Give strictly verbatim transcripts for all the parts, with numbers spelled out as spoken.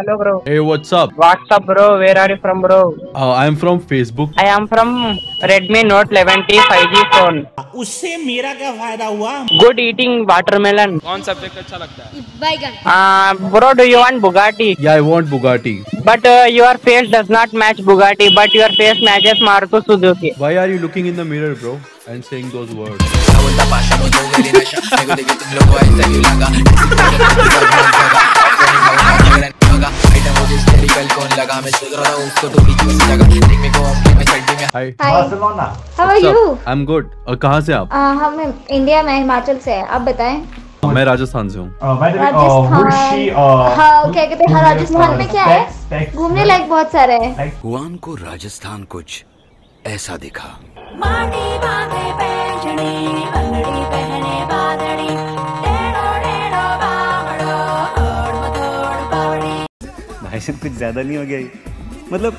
Hello bro. Hey, what's up? What's up bro? Where are you from bro? Uh, I am from Facebook. I am from Redmi Note eleven T five G phone. उससे मेरा क्या फायदा हुआ? Good eating watermelon. कौन subject अच्छा लगता है? Bacon. Ah, bro, do you want Bugatti? Yeah, I want Bugatti. But uh, your face does not match Bugatti, but your face matches Marco Suzuki. Why are you looking in the mirror, bro, and saying those words? Hi. Hi. Barcelona. How are you? I'm good. Uh, कहाँ से आप? Uh, हम India में, हिमाचल से हैं. आप बताएं. मैं राजस्थान से हूँ. राजस्थान क्या कहते हैं? राजस्थान में क्या है? घूमने लायक बहुत सारे हैं. गुआम को राजस्थान कुछ ऐसा दिखा. भाई सिर्फ कुछ ज्यादा नहीं हो गया मतलब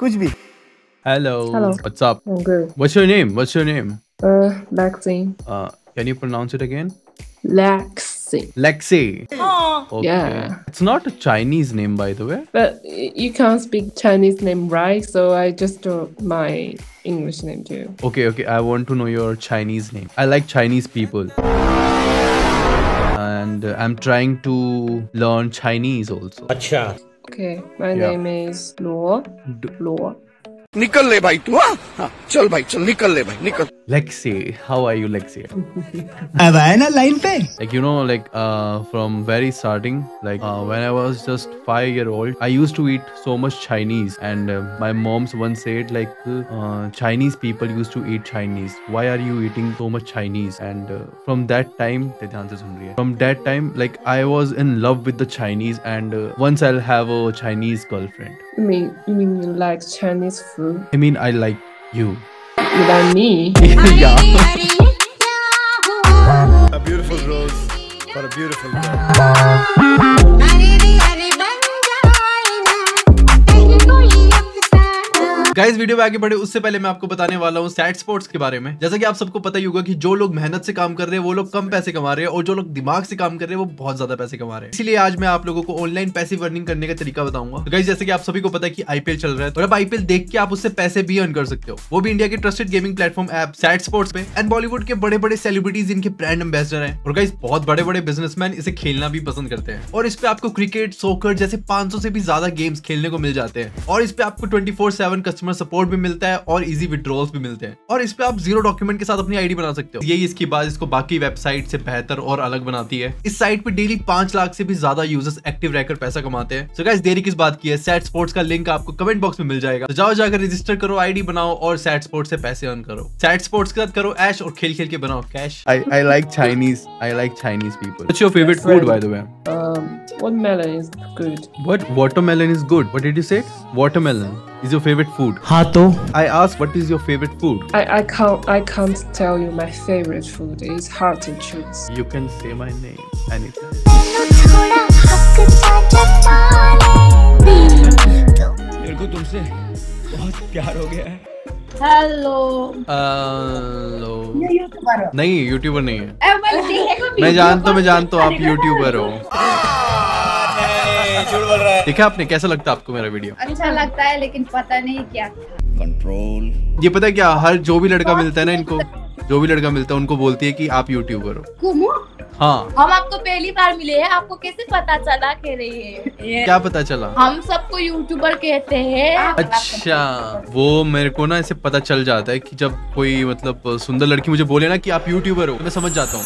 कुछ भी. Hello. Hello. What's up? I'm good. What's your name? What's your name? Uh, Lexi. Uh, can you pronounce it again? Lexi. Lexi. Oh. Okay. Yeah. It's not a Chinese name, by the way. But you can't speak Chinese name, right? So I just took my English name too. Okay, okay. I want to know your Chinese name. I like Chinese people. And I'm trying to learn Chinese also. Acha. Okay. My yeah. name is Luo. Luo. निकल ले भाई तू. हाँ चल भाई चल निकल ले भाई निकल. Lexi, how are you Lexi? अब आया ना line पे. Like you know, like uh, from very starting, like uh, when I was just five year old, I used to eat so much Chinese, and uh, my moms once said like uh, Chinese people used to eat Chinese. Why are you eating so much Chinese? And uh, from that time, from that time, like I was in love with the Chinese, and uh, once I'll have a Chinese girlfriend. You mean you mean you like Chinese food? I mean, I like you. You like me? Yeah. A beautiful rose for a beautiful girl. Guys, video में आगे बढ़े उससे पहले मैं आपको बताने वाला हूँ सैट स्पोर्ट्स के बारे में. जैसा कि आप सबको पता ही होगा कि जो लोग मेहनत से काम कर रहे हैं वो लोग कम पैसे कमा रहे हैं, और जो लोग दिमाग से काम कर रहे हैं वो बहुत ज्यादा पैसे कमा रहे हैं. इसलिए आज मैं आप लोगों को ऑनलाइन पैसिव अर्निंग करने का तरीका बताऊंगा. तो गाइस, जैसे कि आप सभी को पता है कि आईपीएल चल रहा है, और अब आईपीएल देख के आप उससे पैसे भी अर्न कर सकते हो, वो भी इंडिया के trusted gaming platform app Sat sports पे. एंड बॉलीवुड के बड़े बड़े सेलिब्रिटीज इनके ब्रांड एम्बेसडर हैं, और गाइस बहुत बड़े बड़े बिजनेसमैन इसे खेलना भी पसंद करते हैं. और इस पे आपको क्रिकेट, सोकर जैसे पांच सौ से भी ज्यादा गेम्स खेलने को मिल जाते हैं, और इस पे आपको twenty four seven customer support भी मिलता है और इजी विड्रॉल्स भी मिलते हैं. और इस पे आप जीरो डॉक्यूमेंट के साथ अपनी आईडी बना सकते हो. यही इसकी बात इसको बाकी वेबसाइट से बेहतर और अलग बनाती है. इस साइट पे डेली पांच लाख से भी ज्यादा यूजर्स एक्टिव रहकर पैसा कमाते हैं. सो गाइस, देरी किस बात की है? सैट स्पोर्ट्स का लिंक आपको कमेंट बॉक्स में मिल जाएगा. तो जाओ, जाकर रजिस्टर करो, आईडी बनाओ और सैट स्पोर्ट्स से पैसे अर्न करो. सैट स्पोर्ट्स के साथ करो ऐश और खेल खेल के बनाओ cash. I like Chinese I like Chinese people. What's your favourite food by the way? Watermelon is good. What? Watermelon is good. What did you say? Watermelon is your favorite food. हाँ तो. I asked what is your favorite food. I I can't I can't tell you my favorite food. It's hard to choose. You can say my name anytime. मेरे को तुमसे बहुत प्यार हो गया है. Hello hello. नहीं, यूट्यूबर नहीं है. मैं जानता हूँ मैं जानता हूँ आप यूट्यूबर हो. देखा आपने? कैसा लगता है आपको मेरा वीडियो? अच्छा लगता है, लेकिन पता नहीं क्या कंट्रोल. ये पता है क्या, हर जो भी लड़का मिलता है ना इनको, जो भी लड़का मिलता है उनको बोलती है कि आप यूट्यूबर हो. कुमू? हाँ, हम आपको पहली बार मिले हैं. आपको कैसे पता चला? कह रही है क्या पता चला? हम सबको यूट्यूबर कहते हैं. अच्छा, वो मेरे को ना ऐसे पता चल जाता है कि जब कोई मतलब सुंदर लड़की मुझे बोले ना कि आप यूट्यूबर हो, मैं समझ जाता हूँ.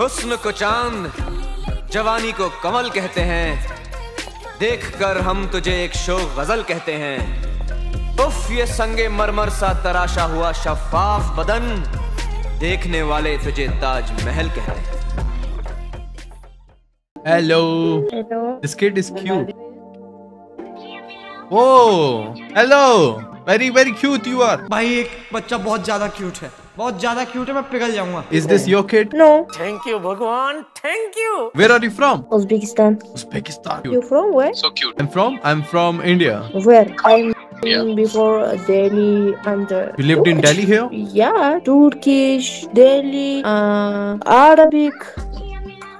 हुस्न को चांद, जवानी को कमल कहते हैं. देखकर हम तुझे एक शोक गजल कहते हैं. उफ, ये संगे मरमर सा तराशा हुआ शफाफ बदन, देखने वाले तुझे ताज महल कहते हैं. Hello. This kid is cute. Oh, hello. Very very cute you are. भाई एक बच्चा बहुत ज्यादा क्यूट है, बहुत ज्यादा क्यूट है, मैं पिघल जाऊंगा. Is this your kid? No. Thank you भगवान, thank you. Where are you from? Uzbekistan. Uzbekistan. You from where? So cute. I am from I am from India. Where? I am yeah. before Delhi and uh, you lived in Delhi here? Yeah, Turkish, Delhi, uh, Arabic.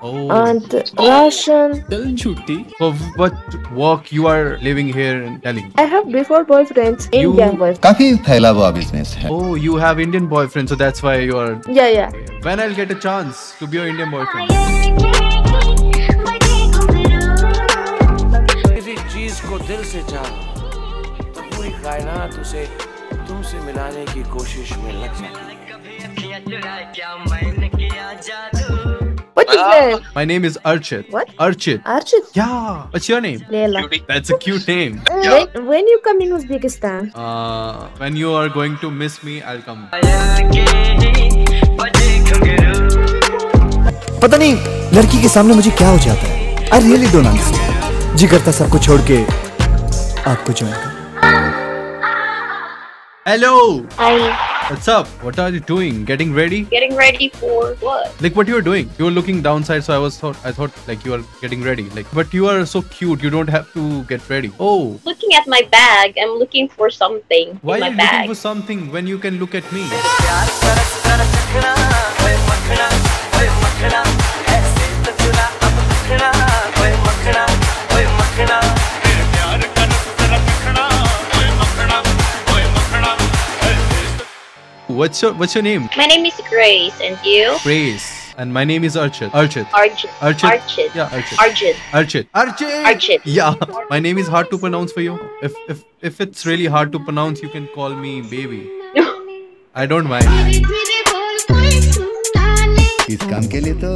Oh. And oh. Russian. So what work you are living here in Delhi? I have before boyfriends, you... Indian boyfriends. Oh, you have Indian boyfriend, so that's why you are. Yeah, yeah. When I'll get a chance to be your Indian boyfriend? What is that? My name is Archit. What? Archit. Archit? Yeah. What's your name? Leila. That's a cute name. Yeah. When, when you come in Uzbekistan? Uh, when you are going to miss me, I'll come. पता नहीं लड़की के सामने मुझे क्या हो जाता है? I really don't understand. जी करता सब कुछ छोड़ के आपको join कर. Hello. Hi. What's up? What are you doing? Getting ready? Getting ready for what? Like what you were doing? You were looking downside, so I was thought I thought like you are getting ready. Like, but you are so cute. You don't have to get ready. Oh. Looking at my bag, I'm looking for something. Why in my are you bag. looking for something when you can look at me? What's your What's your name? My name is Grace, and you? Grace, and my name is Archit. Archit. Archit. Archit. Archit. Yeah, Archit. Archit. Archit. Archit. Archit. Yeah, my name is hard to pronounce for you. If if if it's really hard to pronounce, you can call me baby. I don't mind. इस काम के लिए तो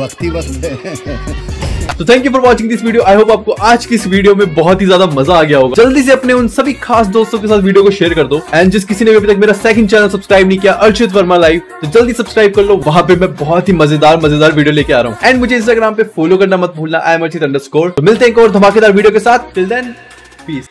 वक्त ही वक्त है. तो thank you for watching this video. I hope आपको आज की इस वीडियो में बहुत ही ज्यादा मजा आ गया होगा। जल्दी से अपने उन सभी खास दोस्तों के साथ वीडियो को शेयर कर दो। एंड जिस किसी ने भी अभी तक मेरा सेकंड चैनल सब्सक्राइब नहीं किया, अर्चित वर्मा लाइव, तो जल्दी सब्सक्राइब कर लो। वहां पे मैं बहुत ही मजेदार मजेदार वीडियो लेके आ रहा हूँ। एंड मुझे इंस्टाग्राम पे फॉलो करना मत भूलना, आई एम अर्चित अंडरस्कोर। तो मिलते हैं एक और धमाकेदार वीडियो के साथ। Till then, piece.